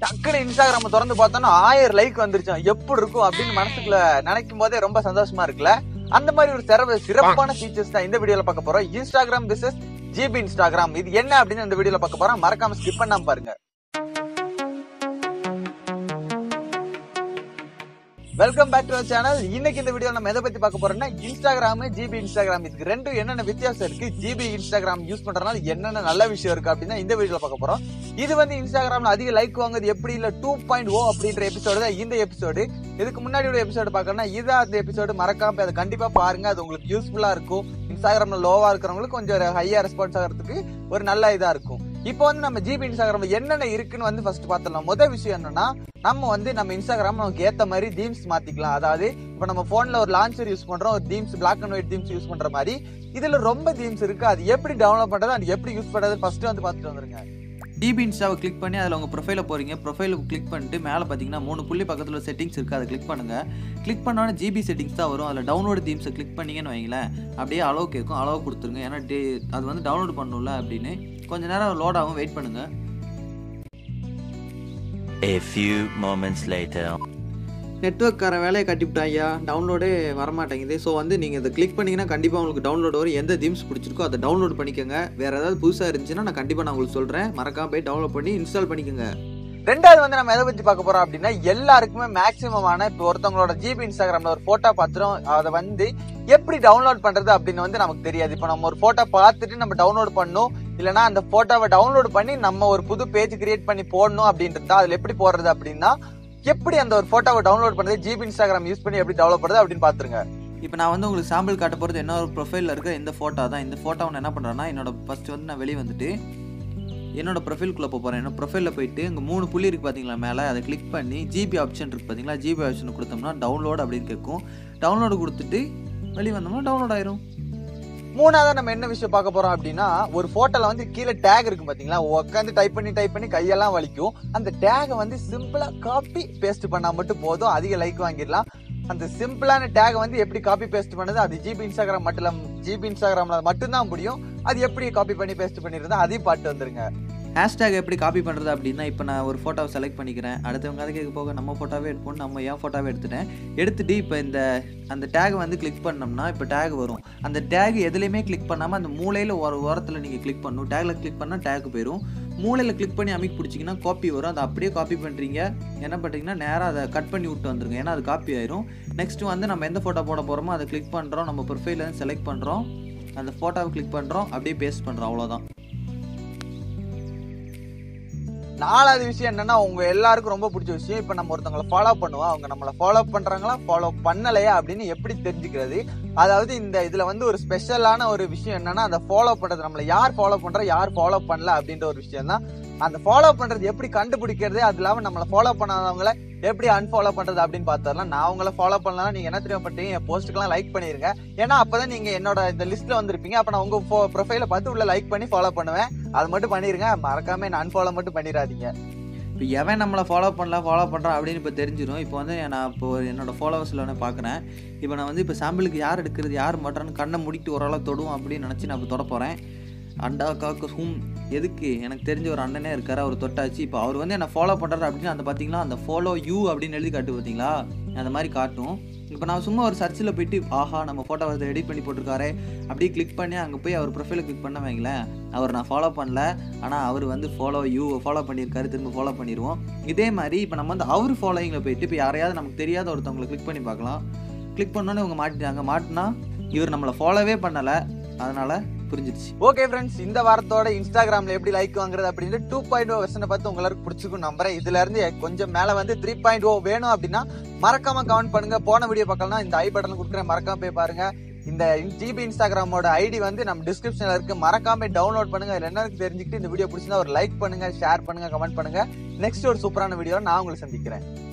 டக்குனு இன்ஸ்டாகிராம் திறந்து பார்த்தோன்னா 1000 லைக் வந்துருச்சோம், எப்படி இருக்கும் அப்படின்னு மனசுக்குள்ள நினைக்கும் போதே ரொம்ப சந்தோஷமா இருக்குல்ல. அந்த மாதிரி ஒரு சிறப்பான ஃபீச்சர்ஸ் தான் இந்த வீடியோல பார்க்க போறோம். இன்ஸ்டாகிராம் பிசினஸ் ஜிபி இன்ஸ்டாகிராம் இது என்ன அப்படின்னு இந்த வீடியோல பார்க்க போறோம். மறக்காம ஸ்கிப் பண்ணாம பாருங்க. Welcome back to our channel. இன்னைக்கு இந்த வீடியோ நம்ம எதை பத்தி பார்க்க போறோம்னா இன்ஸ்டாகிராம் ஜிபி இன்ஸ்டாகிராம் இதுக்கு ரெண்டும் என்னென்ன வித்தியாசம் இருக்கு, ஜிபி இன்ஸ்டாகிராம் யூஸ் பண்றதுனால என்னென்ன நல்ல விஷயம் இருக்கு அப்படின்னா இந்த வீடியோல பார்க்க போறோம். இது வந்து இன்ஸ்டாகிராம்ல அதிக லைக் வாங்குது எப்படி இல்ல 2.0 அப்படின்ற எபிசோடு தான் இந்த எபிசோடு. இதுக்கு முன்னாடி ஒரு எபிசோடு பார்க்கணும்னா இதான் அந்த எபிசோடு, மறக்காம அதை கண்டிப்பா பாருங்க. அது உங்களுக்கு யூஸ்ஃபுல்லா இருக்கும். இன்ஸ்டாகிராம்ல லோவா இருக்கிறவங்களுக்கு கொஞ்சம் ஹையா ரெஸ்பான்ஸ் ஆகிறதுக்கு ஒரு நல்ல இதா இருக்கும். இப்போ வந்து நம்ம ஜிபி இன்ஸ்டாகிராம் என்னென்ன இருக்குன்னு வந்து ஃபர்ஸ்ட் பார்த்துடலாம். முதல் விஷயம் என்னன்னா நம்ம வந்து நம்ம இன்ஸ்டாகிராம் நமக்கு ஏற்ற மாதிரி தீம்ஸ் மாத்திக்கலாம். அதாவது இப்போ நம்ம போன்ல ஒரு லான்ச்சர் யூஸ் பண்றோம், ஒரு themes black and white themes use பண்ற மாதிரி இதுல ரொம்ப தீம்ஸ் இருக்கு. அது எப்படி டவுன்லோட் பண்றது அது எப்படி யூஸ் பண்றது ஃபர்ஸ்ட் வந்து பார்த்துட்டு வந்துருங்க. ஜிபி இன்ஸ்டாவை கிளிக் பண்ணி அதில் உங்கள் ப்ரொஃபைல போகிறீங்க. ப்ரொஃபைலுக்கு கிளிக் பண்ணிட்டு மேலே பார்த்தீங்கன்னா 3 புள்ளி பக்கத்தில் செட்டிங்ஸ் இருக்குது, அதை கிளிக் பண்ணுங்கள். கிளிக் பண்ணோன்னே ஜிபி செட்டிங்ஸ் தான் வரும். அதில் டவுன்லோடு தீம்ஸை கிளிக் பண்ணிங்கன்னு வைங்களேன், அப்படியே அலோவ் கேட்கும், அலோவ் கொடுத்துருங்க. ஏன்னா அது வந்து டவுன்லோட் பண்ணணும்ல அப்படின்னு. கொஞ்சம் நேரம் லோடாகவும் வெயிட் பண்ணுங்கள். நெட்வொர்க் கார வேலையை கட்டிவிட்டாங்க, டவுன்லோடே வரமாட்டேங்குது. ஸோ வந்து நீங்கள் இதை கிளிக் பண்ணிங்கன்னா கண்டிப்பாக உங்களுக்கு டவுன்லோட் வரும். எந்த தீம்ஸ் பிடிச்சிருக்கோ அதை டவுன்லோட் பண்ணிக்கோங்க. வேறு ஏதாவது புதுசாக இருந்துச்சுன்னா நான் கண்டிப்பாக நான் உங்களுக்கு சொல்கிறேன். மறக்காம போய் டவுன்லோட் பண்ணி இன்ஸ்டால் பண்ணிக்கோங்க. ரெண்டாவது வந்து நம்ம எதை பற்றி பார்க்க போகிறோம் அப்படின்னா எல்லாருக்குமே மேக்ஸிமமான இப்போ ஒருத்தவங்களோட ஜிபி இன்ஸ்டாகிராமில் ஒரு ஃபோட்டோ பார்த்துரும், அதை வந்து எப்படி டவுன்லோட் பண்ணுறது அப்படின்னு வந்து நமக்கு தெரியாது. இப்போ நம்ம ஒரு ஃபோட்டோ பார்த்துட்டு நம்ம டவுன்லோட் பண்ணணும், இல்லைனா அந்த ஃபோட்டோவை டவுன்லோட் பண்ணி நம்ம ஒரு புது பேஜ் கிரியேட் பண்ணி போடணும் அப்படின்றதா. அதில் எப்படி போடுறது அப்படின்னா எப்படி அந்த ஒரு ஃபோட்டோவை டவுன்லோட் பண்ணுறது, ஜிபி இன்ஸ்டாகிராம் யூஸ் பண்ணி எப்படி டவுன்லோட் பண்ணுறது அப்படின்னு பார்த்துருங்க. இப்போ நான் வந்து உங்களுக்கு சாம்பிள் காட்ட போகிறது என்ன ஒரு ப்ரொஃபைலில் இருக்கிற இந்த ஃபோட்டோ தான். இந்த ஃபோட்டோவை நான் என்ன பண்ணுறேன்னா என்னோட ஃபர்ஸ்ட் வந்து நான் வெளியே வந்துட்டு என்னோட ப்ரொஃபைல்குள்ளே போகிறேன். என்னோட ப்ரொஃபைலில் போயிட்டு இங்கே 3 புள்ளி இருக்குது பார்த்தீங்களா மேலே, அதை கிளிக் பண்ணி ஜிபி ஆப்ஷன் இருக்குது பார்த்தீங்களா. ஜிபி ஆப்ஷன் கொடுத்தோம்னா டவுன்லோட் அப்படின்னு கேட்கும். டவுன்லோடு கொடுத்துட்டு வெளியே வந்தோம்னா டவுன்லோட் ஆயிரும். மூணாவது நம்ம என்ன விஷயம் பார்க்க போறோம் அப்படின்னா ஒரு போட்டோல வந்து கீழே டேக் இருக்கு பாத்தீங்களா, உட்காந்து டைப் பண்ணி கையெல்லாம் வலிக்கும். அந்த டேகை வந்து சிம்பிளா காப்பி பேஸ்ட் பண்ணா மட்டும் போதும், அதிக லைக் வாங்கிடலாம். அந்த சிம்பிளான டேகை வந்து எப்படி காப்பி பேஸ்ட் பண்ணுது அது ஜிபி இன்ஸ்டாகிராம்ல மட்டும்தான் முடியும். அது எப்படி காப்பி பண்ணி பேஸ்ட் பண்ணிருந்தா அதையும் பாட்டு வந்துருங்க. ஹேஷ்டேக் எப்படி காப்பி பண்ணுறது அப்படின்னா இப்போ நான் ஒரு ஃபோட்டோவை செலக்ட் பண்ணிக்கிறேன், அடுத்தவங்க அதை கேட்க போக நம்ம ஃபோட்டோவே எடுப்போம். நம்ம ஏன் ஃபோட்டோவே எடுத்துட்டு இப்போ அந்த டேக் வந்து கிளிக் பண்ணோம்னா இப்போ டேக் வரும். அந்த டேக் எதுலேயுமே கிளிக் பண்ணாமல் அந்த மூலையில் ஒரு ஓரத்தில் நீங்கள் கிளிக் பண்ணணும். டேக்கில் கிளிக் பண்ணால் டேக் போயிடும். மூலையில் கிளிக் பண்ணி அமைக்க பிடிச்சிங்கன்னா காப்பி வரும். அதை அப்படியே காப்பி பண்ணுறீங்க, என்ன பண்ணுறீங்கன்னா நேராக அதை கட் பண்ணி விட்டு வந்துருங்க, ஏன்னா அது காப்பி ஆயிரும். நெக்ஸ்ட்டு வந்து நம்ம எந்த ஃபோட்டோ போட போகிறோமோ அதை கிளிக் பண்ணுறோம், நம்ம ப்ரொஃபைல செலக்ட் பண்ணுறோம், அந்த ஃபோட்டோவை கிளிக் பண்ணுறோம், அப்படியே பேஸ்ட் பண்ணுறோம், அவ்வளோதான். 4வது விஷயம் என்னன்னா உங்க எல்லாருக்கும் ரொம்ப பிடிச்ச விஷயம், இப்ப நம்ம ஒருத்தவங்களை ஃபாலோ பண்ணுவோம், அவங்க நம்மளை ஃபாலோ பண்றாங்களா ஃபாலோ பண்ணலையா அப்படின்னு எப்படி தெரிஞ்சுக்கிறது. அதாவது இந்த இதுல வந்து ஒரு ஸ்பெஷலான ஒரு விஷயம் என்னன்னா அந்த ஃபாலோ பண்றது, நம்மளை யார் ஃபாலோ பண்றா யார் ஃபாலோ பண்ணல அப்படின்ற ஒரு விஷயம் தான். அந்த ஃபாலோ பண்றது எப்படி கண்டுபிடிக்கிறது, அது இல்லாம நம்மளை ஃபாலோ பண்ணாதவங்களை எப்படி அன்ஃபாலோ பண்றது அப்படின்னு பார்த்துடலாம். நான் உங்களை ஃபாலோ பண்ணலாம், நீங்க என்ன தெரியாம பண்றீங்க, என் போஸ்ட்டுக்கெல்லாம் லைக் பண்ணிருங்க. ஏன்னா அப்பதான் நீங்க என்னோட இந்த லிஸ்ட்ல வந்திருப்பீங்க, அப்ப நான் உங்க ப்ரொஃபைல பார்த்து உள்ள லைக் பண்ணி ஃபாலோ பண்ணுவேன். அது மட்டும் பண்ணிருங்க, மறக்காம என்ன அன்ஃபாலோ மட்டும் பண்ணிடாதீங்க. இப்போ எவன் நம்மளை ஃபாலோ பண்ணுறான் அப்படின்னு இப்போ தெரிஞ்சிடும். இப்போ வந்து நான் இப்போ என்னோடய ஃபாலோவர்ஸில் நான் பார்க்குறேன், இப்போ நான் வந்து இப்போ சாம்பிளுக்கு யார் எடுக்கிறது யார் மாட்டான்னு கண்ணை முடிக்கிட்டு ஓரளவு தொடுவோம் அப்படின்னு நினச்சி நான் இப்போ தொட போகிறேன். அண்டா காக்கு ஹூம் எதுக்கு, எனக்கு தெரிஞ்ச ஒரு அண்ணனே இருக்கார், அவர் தொட்டாச்சு. இப்போ அவர் வந்து என்னை ஃபாலோ பண்ணுறாரு அப்படின்னு அந்த பார்த்தீங்களா அந்த ஃபாலோ யூ அப்படின்னு எழுதி காட்டு பார்த்தீங்களா, அந்த மாதிரி காட்டும். இப்போ நான் சும்மா ஒரு சர்ச்சில் போயிட்டு ஆஹா நம்ம ஃபோட்டோ அதை எடிட் பண்ணி போட்டிருக்காரு அப்படியே கிளிக் பண்ணி அங்கே போய் அவர் ப்ரொஃபைலை கிளிக் பண்ண வைங்களேன், அவர் நான் ஃபாலோ பண்ணல ஆனால் அவர் வந்து ஃபாலோ யூ ஃபாலோ பண்ணியிருக்காரு, திரும்ப ஃபாலோ பண்ணிடுவோம். இதே மாதிரி இப்போ நம்ம வந்து அவர் ஃபாலோயிங்கில் போயிட்டு இப்போ யாரையாவது நமக்கு தெரியாத ஒருத்தவங்களை கிளிக் பண்ணி பார்க்கலாம். கிளிக் பண்ணோன்னே இவங்க மாட்டினா இவர் நம்மளை ஃபாலோவே பண்ணலை, அதனால் புரிஞ்சிடுச்சு. ஓகே ஃப்ரெண்ட்ஸ், இந்த வாரத்தோட இன்ஸ்டாகிராமில் எப்படி லைக் வாங்குறது அப்படின்னு 2.0 வெர்ஷனை பார்த்து உங்களுக்கு பிடிச்சிக்கும் நம்புறேன். இதுல இருந்து கொஞ்சம் மேலே வந்து 3.0 வேணும் அப்படின்னா மறக்காம கமெண்ட் பண்ணுங்க. போன வீடியோ பார்க்கலாம் இந்த ஐ பட்டனை கொடுக்குறேன், மறக்காம போய் பாருங்க. இந்த ஜிபி இன்ஸ்டாகிராமோட ஐடி வந்து நம்ம டிஸ்கிரிப்ஷன்ல இருக்கு, மறக்காம டவுன்லோட் பண்ணுங்க. இதுல என்னன்னு தெரிஞ்சுக்கிட்டு இந்த வீடியோ பிடிச்சிருந்தா ஒரு லைக் பண்ணுங்க, ஷேர் பண்ணுங்க, கமெண்ட் பண்ணுங்க. நெக்ஸ்ட் ஒரு சூப்பரான வீடியோ நான் உங்களை சந்திக்கிறேன்.